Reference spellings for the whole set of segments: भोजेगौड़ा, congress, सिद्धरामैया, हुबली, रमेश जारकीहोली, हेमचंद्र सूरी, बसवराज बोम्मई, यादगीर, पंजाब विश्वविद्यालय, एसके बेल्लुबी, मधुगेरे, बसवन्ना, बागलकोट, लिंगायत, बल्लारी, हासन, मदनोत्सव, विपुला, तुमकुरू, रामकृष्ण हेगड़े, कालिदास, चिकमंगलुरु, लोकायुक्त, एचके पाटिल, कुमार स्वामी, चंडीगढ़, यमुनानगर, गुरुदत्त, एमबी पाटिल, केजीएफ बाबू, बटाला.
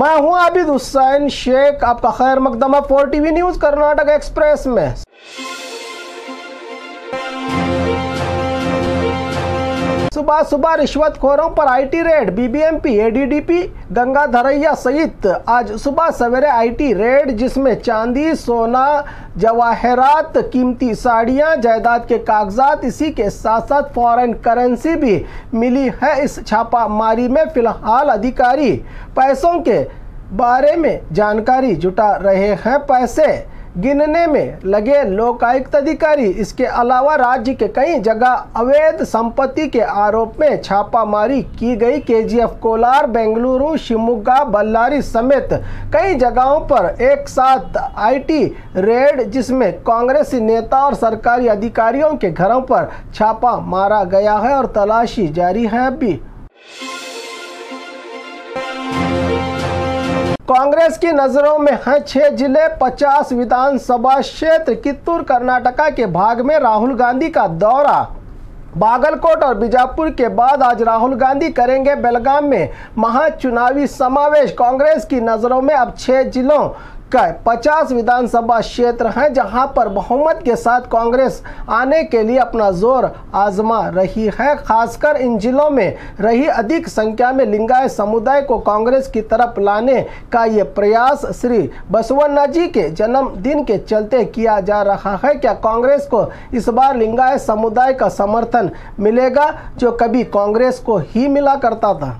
मैं हूं आबिद हुसैन शेख, आपका खैर मकदम है 4TV न्यूज कर्नाटक एक्सप्रेस में। सुबह सुबह रिश्वतखोरों पर IT raid, BBMP, ADDP, Gangadharaiah सहित आज सुबह सवेरे आईटी रेड, जिसमें चांदी, सोना, जवाहरात, कीमती साड़ियां, जायदाद के कागजात, इसी के साथ साथ फॉरेन करेंसी भी मिली है। इस छापामारी में फिलहाल अधिकारी पैसों के बारे में जानकारी जुटा रहे हैं। पैसे गिनने में लगे लोकायुक्त अधिकारी। इसके अलावा राज्य के कई जगह अवैध संपत्ति के आरोप में छापामारी की गई। केजीएफ कोलार, बेंगलुरु, शिवमोगा, बल्लारी समेत कई जगहों पर एक साथ आईटी रेड, जिसमें कांग्रेसी नेता और सरकारी अधिकारियों के घरों पर छापा मारा गया है और तलाशी जारी है अभी। कांग्रेस की नज़रों में है 6 जिले, 50 विधानसभा क्षेत्र। कित्तूर कर्नाटका के भाग में राहुल गांधी का दौरा। बागलकोट और बीजापुर के बाद आज राहुल गांधी करेंगे बेलगाम में महाचुनावी समावेश। कांग्रेस की नज़रों में अब 6 जिलों का 50 विधानसभा क्षेत्र हैं, जहां पर बहुमत के साथ कांग्रेस आने के लिए अपना जोर आजमा रही है। खासकर इन जिलों में रही अधिक संख्या में लिंगायत समुदाय को कांग्रेस की तरफ लाने का ये प्रयास श्री बसवन्ना जी के जन्मदिन के चलते किया जा रहा है। क्या कांग्रेस को इस बार लिंगायत समुदाय का समर्थन मिलेगा, जो कभी कांग्रेस को ही मिला करता था?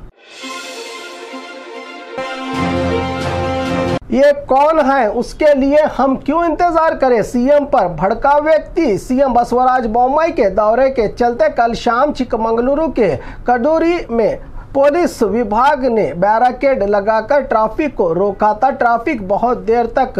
ये कौन है, उसके लिए हम क्यों इंतजार करें? सीएम पर भड़का व्यक्ति। सीएम बसवराज बोम्मई के दौरे के चलते कल शाम चिकमंगलुरु के कडूरी में पुलिस विभाग ने बैरिकेड लगाकर ट्रैफिक को रोका था। ट्रैफिक बहुत देर तक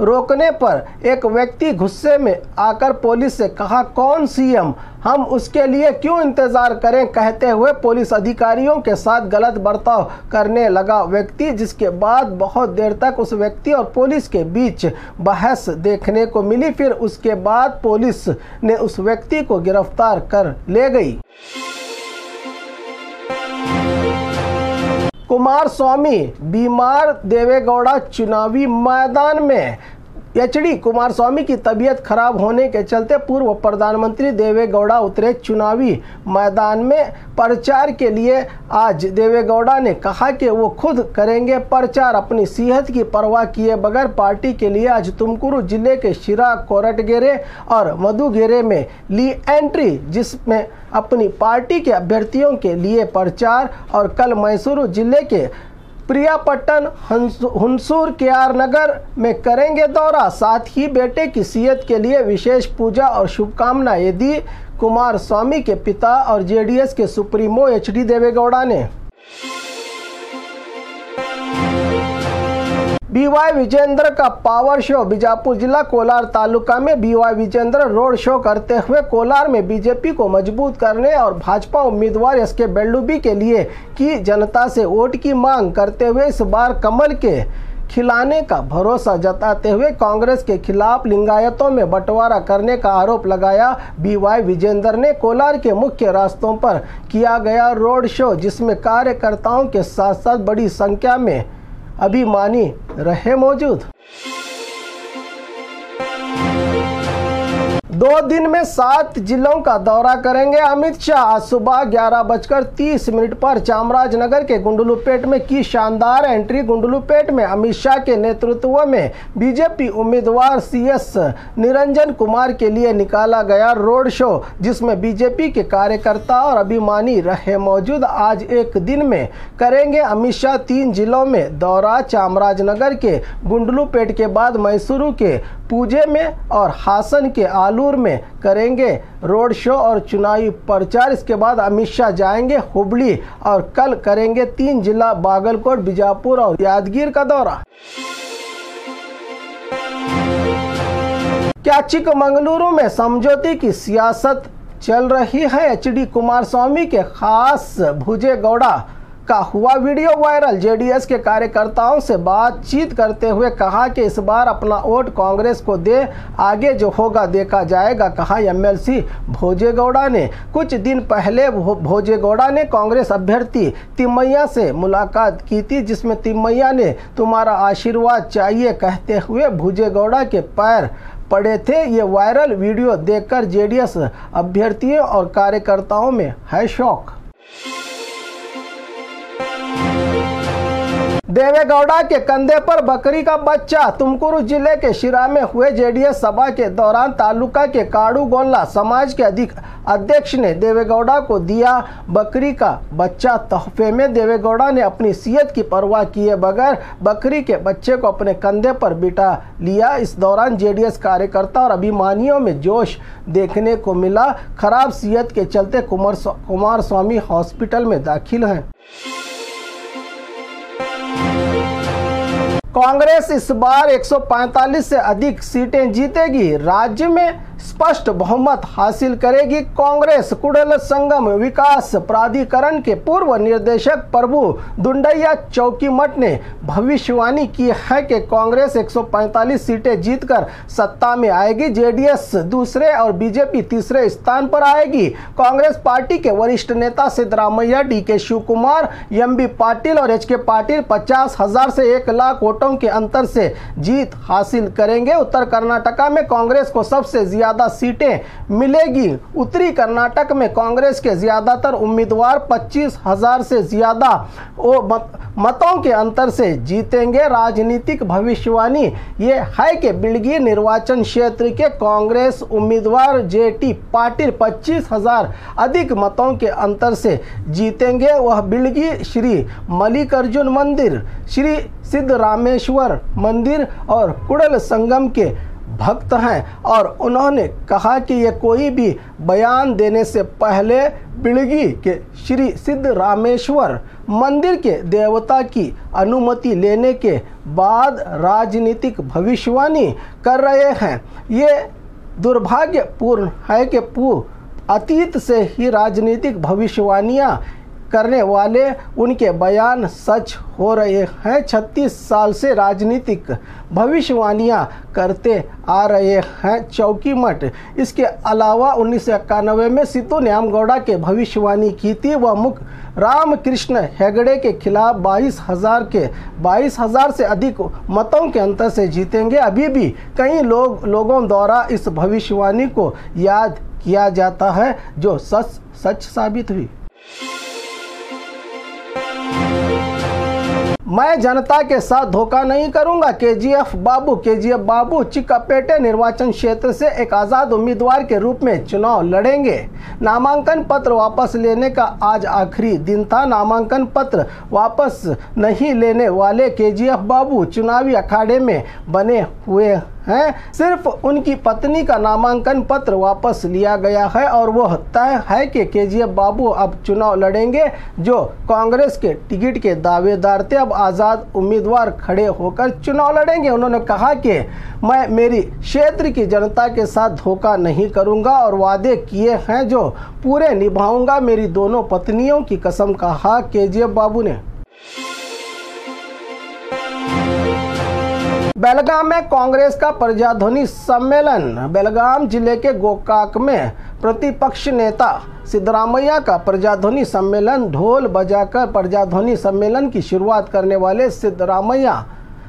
रोकने पर एक व्यक्ति गुस्से में आकर पुलिस से कहा, कौन सीएम, हम उसके लिए क्यों इंतज़ार करें, कहते हुए पुलिस अधिकारियों के साथ गलत बर्ताव करने लगा व्यक्ति, जिसके बाद बहुत देर तक उस व्यक्ति और पुलिस के बीच बहस देखने को मिली। फिर उसके बाद पुलिस ने उस व्यक्ति को गिरफ्तार कर ले गई। कुमार स्वामी बीमार, देवेगौड़ा चुनावी मैदान में। एचडी कुमार स्वामी की तबीयत खराब होने के चलते पूर्व प्रधानमंत्री देवेगौड़ा उतरे चुनावी मैदान में प्रचार के लिए। आज देवेगौड़ा ने कहा कि वो खुद करेंगे प्रचार, अपनी सेहत की परवाह किए बगैर। पार्टी के लिए आज तुमकुरु जिले के शिरा, कोरटगेरे और मधुगेरे में ली एंट्री, जिसमें अपनी पार्टी के अभ्यर्थियों के लिए प्रचार। और कल मैसूर जिले के प्रियापट्टन, हुंसूर, केआर नगर में करेंगे दौरा। साथ ही बेटे की सेहत के लिए विशेष पूजा और शुभकामनाएं दी कुमार स्वामी के पिता और जेडीएस के सुप्रीमो एचडी देवेगौड़ा ने। बीवाई विजेंद्र का पावर शो। बीजापुर जिला कोलार तालुका में बीवाई विजेंद्र रोड शो करते हुए कोलार में बीजेपी को मजबूत करने और भाजपा उम्मीदवार एसके बेल्लुबी के लिए की जनता से वोट की मांग करते हुए इस बार कमल के खिलाने का भरोसा जताते हुए कांग्रेस के खिलाफ लिंगायतों में बंटवारा करने का आरोप लगाया। बीवाई विजेंद्र ने कोलार के मुख्य रास्तों पर किया गया रोड शो, जिसमें कार्यकर्ताओं के साथ साथ बड़ी संख्या में अभिमानी रहे मौजूद। 2 दिन में 7 जिलों का दौरा करेंगे अमित शाह। आज सुबह 11:30 पर चामराजनगर के गुंडलूपेट में की शानदार एंट्री। गुंडलूपेट में अमित शाह के नेतृत्व में बीजेपी उम्मीदवार सीएस निरंजन कुमार के लिए निकाला गया रोड शो, जिसमें बीजेपी के कार्यकर्ता और अभिमानी रहे मौजूद। आज एक दिन में करेंगे अमित शाह 3 जिलों में दौरा। चामराजनगर के गुंडलूपेट के बाद मैसूरू के पूजे में और हासन के आलू में करेंगे रोड शो और चुनावी प्रचार। इसके बाद अमित शाह जाएंगे हुबली और कल करेंगे 3 जिला बागलकोट, बीजापुर और यादगीर का दौरा। क्या चिकमंगलुरु में समझौते की सियासत चल रही है? एचडी कुमार स्वामी के खास भोजेगौड़ा का हुआ वीडियो वायरल। जेडीएस के कार्यकर्ताओं से बातचीत करते हुए कहा कि इस बार अपना वोट कांग्रेस को दे, आगे जो होगा देखा जाएगा, कहा एमएलसी भोजेगौड़ा ने। कुछ दिन पहले भोजेगौड़ा ने कांग्रेस अभ्यर्थी तिम्मया से मुलाकात की थी, जिसमें तिम्मया ने तुम्हारा आशीर्वाद चाहिए कहते हुए भोजेगौड़ा के पैर पड़े थे। ये वायरल वीडियो देखकर जेडीएस अभ्यर्थियों और कार्यकर्ताओं में है शौक। देवेगौड़ा के कंधे पर बकरी का बच्चा। तुमकुरू जिले के शिरा में हुए जेडीएस सभा के दौरान तालुका के काड़ू गोल्ला समाज के अध्यक्ष ने देवेगौड़ा को दिया बकरी का बच्चा तोहफे में। देवेगौड़ा ने अपनी सेहत की परवाह किए बगैर बकरी के बच्चे को अपने कंधे पर बिठा लिया। इस दौरान जेडीएस कार्यकर्ता और अभिमानियों में जोश देखने को मिला। खराब सेहत के चलते कुमार स्वामी हॉस्पिटल में दाखिल हैं। कांग्रेस इस बार 145 से अधिक सीटें जीतेगी, राज्य में स्पष्ट बहुमत हासिल करेगी कांग्रेस। कुड़ल संगम विकास प्राधिकरण के पूर्व निर्देशक प्रभु दुंडैया चौकीमठ ने भविष्यवाणी की है कि कांग्रेस 145 सीटें जीतकर सत्ता में आएगी। जेडीएस दूसरे और बीजेपी तीसरे स्थान पर आएगी। कांग्रेस पार्टी के वरिष्ठ नेता सिद्धरामैया, डीके शिवकुमार, एमबी पाटिल और एचके पाटिल 50,000 से 1,00,000 वोटों के अंतर से जीत हासिल करेंगे। उत्तर कर्नाटका में कांग्रेस को सबसे ज़्यादा सीटें मिलेगी। उत्तरी कर्नाटक में कांग्रेस के ज़्यादातर उम्मीदवार 25,000 से ज़्यादा मतों के अंतर से जीतेंगे। राजनीतिक भविष्यवाणी ये है कि बिड़गी निर्वाचन क्षेत्र के कांग्रेस उम्मीदवार जेटी पाटिल 25,000 अधिक मतों के अंतर से जीतेंगे। वह बिड़गी श्री मल्लिकार्जुन मंदिर, श्री सिद्धरामेश्वर मंदिर और कुड़ल संगम के भक्त हैं और उन्होंने कहा कि ये कोई भी बयान देने से पहले बिड़गी के श्री सिद्धरामेश्वर मंदिर के देवता की अनुमति लेने के बाद राजनीतिक भविष्यवाणी कर रहे हैं। ये दुर्भाग्यपूर्ण है कि अतीत से ही राजनीतिक भविष्यवाणियाँ करने वाले उनके बयान सच हो रहे हैं। 36 साल से राजनीतिक भविष्यवाणियाँ करते आ रहे हैं चौकीमठ। इसके अलावा 1991 में सिद्धू न्यामगौड़ा के भविष्यवाणी की थी। वह रामकृष्ण हेगड़े के खिलाफ 22,000 से अधिक मतों के अंतर से जीतेंगे। अभी भी कई लोगों द्वारा इस भविष्यवाणी को याद किया जाता है, जो सच साबित हुई। मैं जनता के साथ धोखा नहीं करूंगा, केजीएफ बाबू चिकमंगलुरु निर्वाचन क्षेत्र से एक आज़ाद उम्मीदवार के रूप में चुनाव लड़ेंगे। नामांकन पत्र वापस लेने का आज आखिरी दिन था। नामांकन पत्र वापस नहीं लेने वाले केजीएफ बाबू चुनावी अखाड़े में बने हुए हैं। सिर्फ उनकी पत्नी का नामांकन पत्र वापस लिया गया है और वह तय है कि केजीएफ बाबू अब चुनाव लड़ेंगे, जो कांग्रेस के टिकट के दावेदार थे। अब आज़ाद उम्मीदवार खड़े होकर चुनाव लड़ेंगे। उन्होंने कहा कि मैं मेरी क्षेत्र की जनता के साथ धोखा नहीं करूंगा और वादे किए हैं जो पूरे निभाऊंगा, मेरी दोनों पत्नियों की कसम, कहा केजीएफ बाबू ने। बेलगाम में कांग्रेस का प्रजाध्वनि सम्मेलन। बेलगाम जिले के गोकाक में प्रतिपक्ष नेता सिद्धरामैया का प्रजाध्वनि सम्मेलन। ढोल बजाकर प्रजाध्वनि सम्मेलन की शुरुआत करने वाले सिद्धरामैया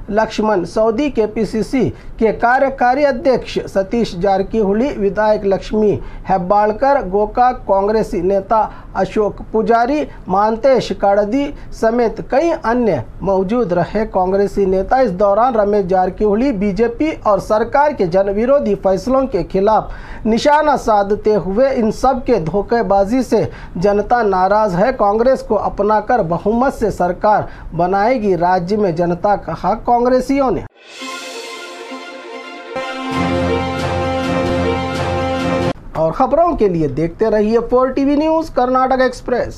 लक्ष्मण सऊदी, केपीसीसी के कार्यकारी अध्यक्ष सतीश जारकीहोली, विधायक लक्ष्मी हेब्बाळकर, गोकाक कांग्रेसी नेता अशोक पुजारी, मानतेश काड़दी समेत कई अन्य मौजूद रहे कांग्रेसी नेता। इस दौरान रमेश जारकीहोली बीजेपी और सरकार के जनविरोधी फैसलों के खिलाफ निशाना साधते हुए इन सब के धोखेबाजी से जनता नाराज़ है, कांग्रेस को अपनाकर बहुमत से सरकार बनाएगी राज्य में जनता, कहा कांग्रेसियों ने। और खबरों के लिए देखते रहिए 4 TV न्यूज़ कर्नाटक एक्सप्रेस।